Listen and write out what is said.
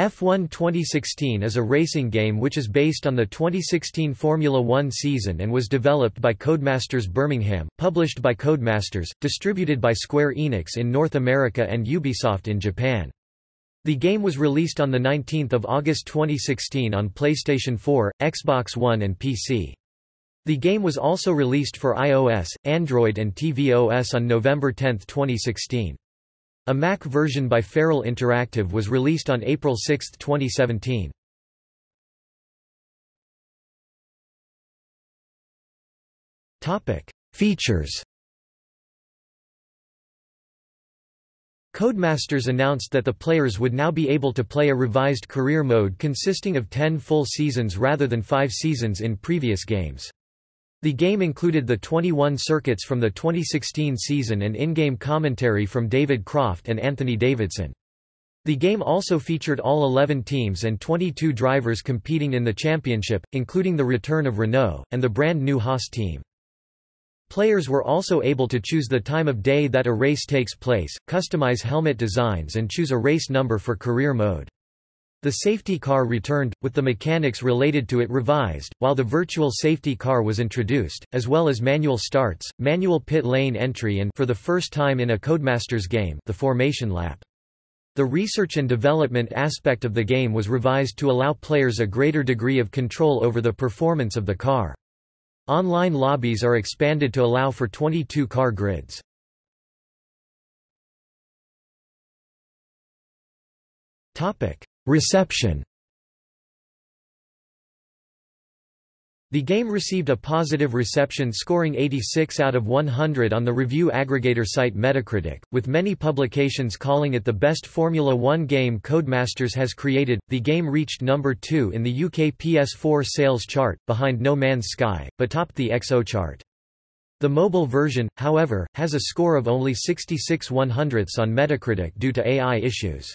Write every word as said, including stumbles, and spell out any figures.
F one twenty sixteen is a racing game which is based on the twenty sixteen Formula One season and was developed by Codemasters Birmingham, published by Codemasters, distributed by Square Enix in North America and Ubisoft in Japan. The game was released on the nineteenth of August twenty sixteen on PlayStation four, Xbox One and P C. The game was also released for iOS, Android and tvOS on November tenth twenty sixteen. A Mac version by Feral Interactive was released on April sixth twenty seventeen. Topic: Features. Codemasters announced that the players would now be able to play a revised career mode consisting of ten full seasons rather than five seasons in previous games. The game included the twenty-one circuits from the twenty sixteen season and in-game commentary from David Croft and Anthony Davidson. The game also featured all eleven teams and twenty-two drivers competing in the championship, including the return of Renault, and the brand new Haas team. Players were also able to choose the time of day that a race takes place, customize helmet designs and choose a race number for career mode. The safety car returned, with the mechanics related to it revised, while the virtual safety car was introduced, as well as manual starts, manual pit lane entry and, for the first time in a Codemasters game, the formation lap. The research and development aspect of the game was revised to allow players a greater degree of control over the performance of the car. Online lobbies are expanded to allow for twenty-two car grids. Reception. The game received a positive reception, scoring eighty-six out of one hundred on the review aggregator site Metacritic, with many publications calling it the best Formula One game Codemasters has created. The game reached number two in the U K P S four sales chart, behind No Man's Sky, but topped the X O chart. The mobile version, however, has a score of only sixty-six one-hundredths on Metacritic due to A I issues.